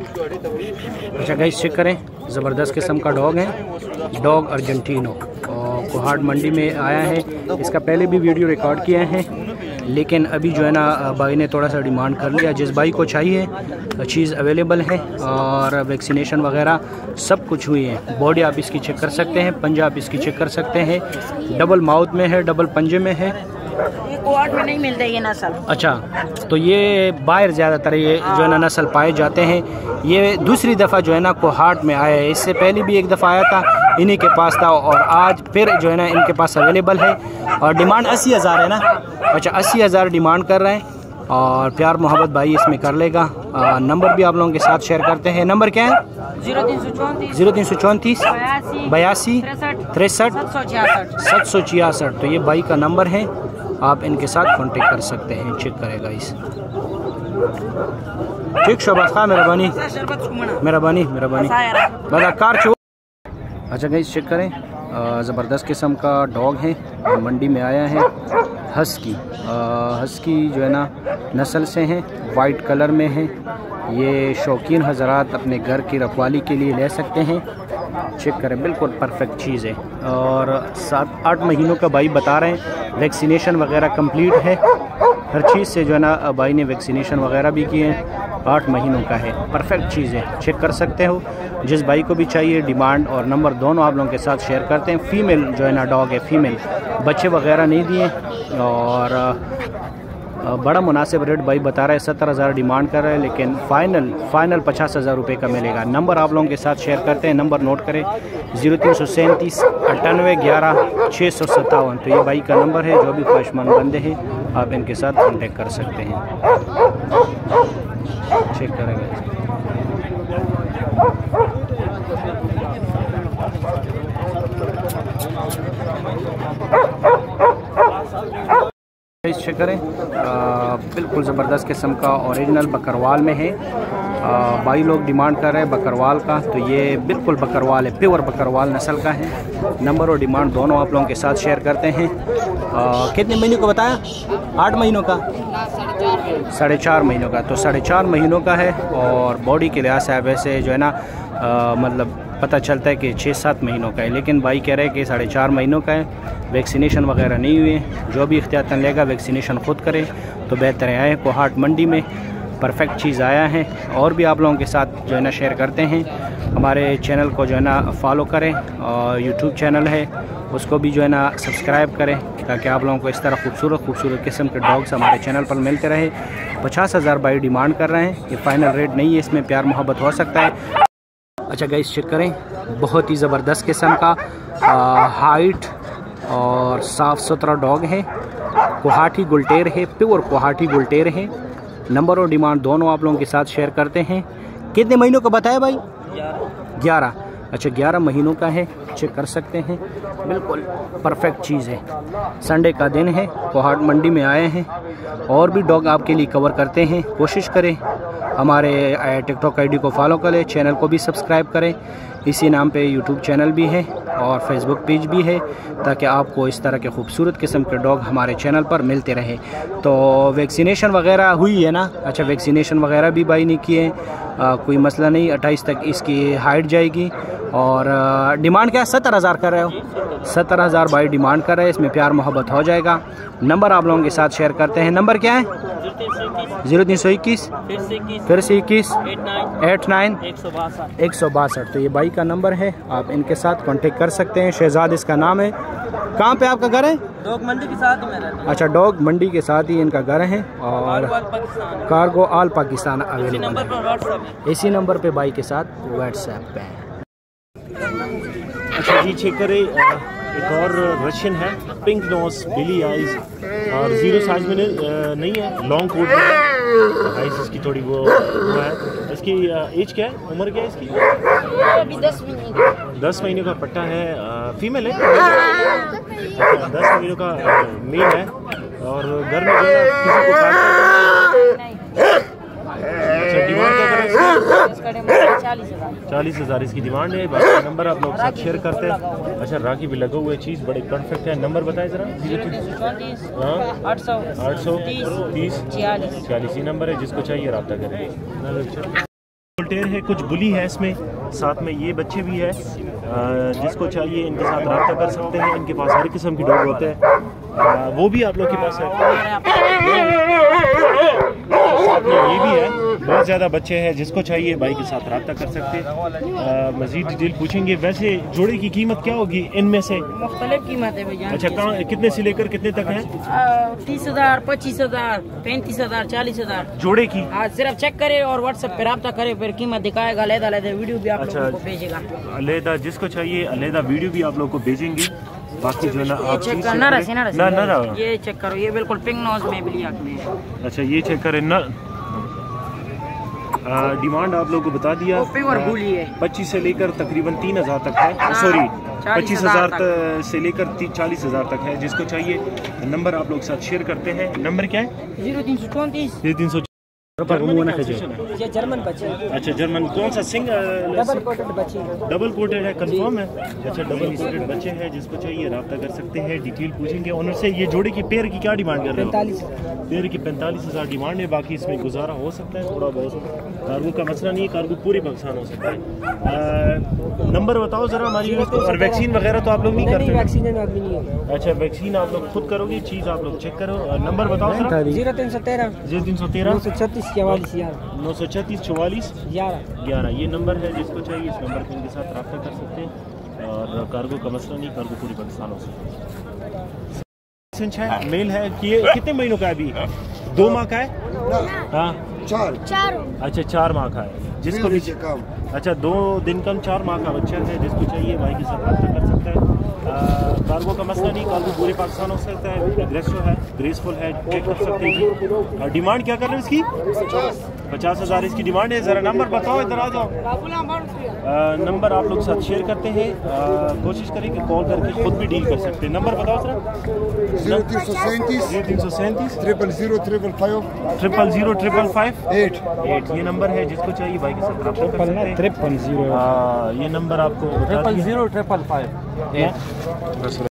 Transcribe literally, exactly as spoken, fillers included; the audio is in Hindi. अच्छा गाइस चेक करें, ज़बरदस्त किस्म का डॉग है, डॉग अर्जेंटीनो, और कोहाट मंडी में आया है। इसका पहले भी वीडियो रिकॉर्ड किया है, लेकिन अभी जो है ना भाई ने थोड़ा सा डिमांड कर लिया। जिस भाई को चाहिए चीज़ अवेलेबल है और वैक्सीनेशन वगैरह सब कुछ हुई है। बॉडी आप इसकी चेक कर सकते हैं, पंजा आप इसकी चेक कर सकते हैं, डबल माउथ में है, डबल पंजे में है। ये कोहाट में नहीं मिलता ये नस्ल। अच्छा, तो ये बाहर ज़्यादातर ये जो है ना नस्ल पाए जाते हैं। ये दूसरी दफ़ा जो है ना कोहाट में आया है, इससे पहले भी एक दफ़ा आया था, इन्हीं के पास था, और आज फिर जो है ना इनके पास अवेलेबल है। और डिमांड अस्सी हज़ार है ना। अच्छा, अस्सी हज़ार डिमांड कर रहे हैं, और प्यार मोहब्बत भाई इसमें कर लेगा। आ, नंबर भी आप लोगों के साथ शेयर करते हैं। नंबर क्या है? जीरो तीन सौ चौंतीस, बयासी, तिरसठ, सात सौ छियासठ। तो ये भाई का नंबर है, आप इनके साथ कांटेक्ट कर सकते हैं। चेक करेगा इस ठीक शोभा खा मेहरबानी मेहरबानी मेहरबानी बदाकार। अच्छा गाइस चेक करें, ज़बरदस्त किस्म का डॉग है, मंडी में आया है। हस्की हस्की जो है ना नस्ल से हैं, वाइट कलर में हैं। ये शौकीन हजरात अपने घर की रखवाली के लिए ले सकते हैं। चेक करें, बिल्कुल परफेक्ट चीज़ है, और सात आठ महीनों का भाई बता रहे हैं। वैक्सीनेशन वगैरह कंप्लीट है, हर चीज़ से जो है ना भाई ने वैक्सीनेशन वगैरह भी किए हैं। आठ महीनों का है, परफेक्ट चीज़ है। चेक कर सकते हो, जिस भाई को भी चाहिए डिमांड और नंबर दोनों आप लोगों के साथ शेयर करते हैं। फ़ीमेल जो है ना डॉग है, फ़ीमेल, बच्चे वगैरह नहीं दिए, और बड़ा मुनासिब रेट भाई बता रहा है। सत्तर हज़ार डिमांड कर रहा है, लेकिन फ़ाइनल फ़ाइनल पचास हज़ार रुपये का मिलेगा। नंबर आप लोगों के साथ शेयर करते हैं, नंबर नोट करें, जीरो तीन सौ सैंतीस अट्ठानवे ग्यारह छः सौ सत्तावन। तो ये भाई का नंबर है। जो भी ख्वाहिशमंद बंदे हैं आप इनके साथ कॉन्टेक्ट कर सकते हैं। चेक करेंगे, चेक करें, बिल्कुल ज़बरदस्त किस्म का ओरिजिनल बकरवाल में है। आ, भाई लोग डिमांड कर रहे हैं बकरवाल का, तो ये बिल्कुल बकरवाल है, प्योर बकरवाल नस्ल का है। नंबर और डिमांड दोनों आप लोगों के साथ शेयर करते हैं। आ, कितने महीनों को बताया? आठ महीनों का, साढ़े चार महीनों का। तो साढ़े चार महीनों का है, और बॉडी के लिहाज से वैसे जो है ना आ, मतलब पता चलता है कि छः सात महीनों का है, लेकिन भाई कह रहे हैं कि साढ़े चार महीनों का है। वैक्सीनेशन वगैरह नहीं हुए, जो भी इख्तियारन लेगा वैक्सीनेशन खुद करे तो बेहतर है। आए कोहाट मंडी में, परफेक्ट चीज़ आया है। और भी आप लोगों के साथ जो है ना शेयर करते हैं। हमारे चैनल को जो है ना फॉलो करें, और यूट्यूब चैनल है उसको भी जो है ना सब्सक्राइब करें, ताकि आप लोगों को इस तरह खूबसूरत खूबसूरत किस्म के डॉग्स हमारे चैनल पर मिलते रहे। पचास हज़ार भाई डिमांड कर रहे हैं, ये फ़ाइनल रेट नहीं है, इसमें प्यार मोहब्बत हो सकता है। अच्छा गाइस चेक करें, बहुत ही ज़बरदस्त किस्म का आ, हाइट और साफ़ सुथरा डॉग है। कोहाटी गुलटेर है, प्योर कोहाटी गुलटेर है। नंबर और डिमांड दोनों आप लोगों के साथ शेयर करते हैं। कितने महीनों का बताया भाई? ग्यारह। अच्छा, ग्यारह महीनों का है। चेक कर सकते हैं, बिल्कुल परफेक्ट चीज़ है। संडे का दिन है, कोहाट मंडी में आए हैं। और भी डॉग आपके लिए कवर करते हैं। कोशिश करें, हमारे टिकटॉक आईडी को फॉलो करें, चैनल को भी सब्सक्राइब करें। इसी नाम पे यूट्यूब चैनल भी है और फेसबुक पेज भी है, ताकि आपको इस तरह के खूबसूरत किस्म के डॉग हमारे चैनल पर मिलते रहे। तो वैक्सीनेशन वगैरह हुई है ना। अच्छा, वैक्सीनेशन वगैरह भी भाई ने किए, कोई मसला नहीं। अट्ठाईस तक इसकी हाइट जाएगी, और डिमांड क्या है? सत्तर हज़ार कर रहे हो? सत्तर हज़ार भाई डिमांड कर रहे हैं, इसमें प्यार मोहब्बत हो जाएगा। नंबर आप लोगों के साथ शेयर करते हैं। नंबर क्या है? जीरो तीन सौ इक्कीस, फिर से इक्कीस, एट नाइन, एक सौ बासठ। तो ये भाई का नंबर है, आप इनके साथ कांटेक्ट कर सकते हैं। शहजाद इसका नाम है। कहाँ पे आपका घर है? डॉग मंडी के साथ में रहता है। अच्छा, डॉग मंडी के साथ ही इनका घर है, और कार्गो आल पाकिस्तान अवेलेबल है। इसी नंबर पे भाई के साथ व्हाट्सएप पे है। अच्छा जी चेक करें, एक और रशियन है, पिंक नोज, बिली आइज, और जीरो साइज में नहीं है, लॉन्ग कोट है। आइज इसकी थोड़ी वो है। इसकी एज क्या है, उम्र क्या है इसकी? दस महीने दस महीने का पट्टा है। फीमेल है, दस महीनों का मेल है, और घर में किसी को चालीस हज़ार इसकी डिमांड है। बाकी नंबर आप लोग साथ शेयर करते हैं। अच्छा, राखी भी लगा हुआ है, चीज़ बड़ी परफेक्ट है। नंबर बताएं ज़रा। आठ सौ तीस छियालीस, ये नंबर है, जिसको चाहिए रब्ता करें। गुलटेर है, कुछ बुली है इसमें, साथ में ये बच्चे भी है। जिसको चाहिए इनके साथ रब्ता कर सकते हैं, इनके पास हर किस्म की डॉग होते हैं, वो भी आप लोग के पास है। साथ में ये भी है, बहुत ज़्यादा बच्चे हैं, जिसको चाहिए भाई के साथ रब्ता कर सकते हैं। मज़ीद डिटेल पूछेंगे। वैसे जोड़े की कीमत क्या होगी इनमें से? मुख्तलिफ कीमत है भैया। अच्छा, कहाँ कितने से लेकर कितने तक है? तीस हज़ार, पच्चीस हज़ार, पैंतीस हज़ार, चालीस हज़ार जोड़े की। सिर्फ चेक करे और व्हाट्सएप पे रब्ता करे, फिर कीमत दिखाएगा, अलहदा अलहदा वीडियो भी आप लोगों को भेजेगा। अलहदा जिसको चाहिए अलहदा वीडियो भी आप लोग को भेजेंगे। बाकी जो ना आप चेक करना रहे ना ना ना ये चेक करो, ये बिल्कुल पिंक नोज में बिल्ली आंख में। अच्छा ये चेक करें ना। डिमांड आप लोगों को बता दिया, पच्चीस से लेकर तकरीबन तीन हज़ार तक है, सॉरी पच्चीस हज़ार से लेकर चालीस हज़ार तक है। जिसको चाहिए नंबर आप लोग के साथ शेयर करते हैं। नंबर क्या है? जीरो तीन सौ चौंतीस। ये जर्मन बच्चे। अच्छा जर्मन, कौन सा सिंग? डबल कोटेड बच्चे है। डबल कोटेड है, कंफर्म है। अच्छा डबल कोटेड बच्चे हैं, जिसको चाहिए रब्ता कर सकते हैं। डिटेल पूछेंगे ओनर से। ये जोड़े की पेयर की क्या डिमांड कर रहे हो? पैंतालीस। पेयर की पैंतालीस हज़ार डिमांड है। बाकी इसमें गुजारा हो सकता है, थोड़ा बहुत कार्गो का मसला नहीं है, कार्गो पूरे पाकिस्तान हो सकता है। नंबर बताओ जरा हमारी। और वैक्सीन वगैरह तो आप लोग नहीं करते? वैक्सीन नहीं है। अच्छा वैक्सीन आप लोग खुद करोगे? चीज़ आप लोग चेक करो। नंबर बताओ। जीरो तीन सौ तेरह जीरो तीन सौ तेरह चवालीस नौ सौ छत्तीस चवालीस ग्यारह ग्यारह ये नंबर है। जिसको चाहिए इस नंबर पर इनके साथ रब्ता कर सकते हैं। और कार्गो का मसला नहीं, कार्गो पूरी पाकिस्तान हो सकता है। मेल है कि कितने महीनों का है? अभी दो माह का है। हाँ चार चार अच्छा चार माह का है। जिसको भी अच्छा दो दिन कम चार माह का बच्चा है। जिसको चाहिए भाई के साथ रब्ता कर सकता है। कार्गो का मसला नहीं, कार्गो पूरे पाकिस्तान हो सकता है। ग्रेसफुल है, ग्रेसफुल है, चेक कर सकते हैं। डिमांड क्या कर रहे हो इसकी? पचास हज़ार इसकी डिमांड है। ज़रा नंबर बताओ, इधर आ जाओ। नंबर आप लोग साथ शेयर करते हैं। कोशिश करें कि कॉल करके खुद भी डील कर सकते हैं। नंबर बताओ सर। जीरो तीन सौ सैंतीस triple zero triple five triple zero triple five eight. ये नंबर है, जिसको चाहिए भाई के साथ रब्ता कर सकते हैं। ट्रिपल जीरो ये नंबर आपको triple zero triple five eight.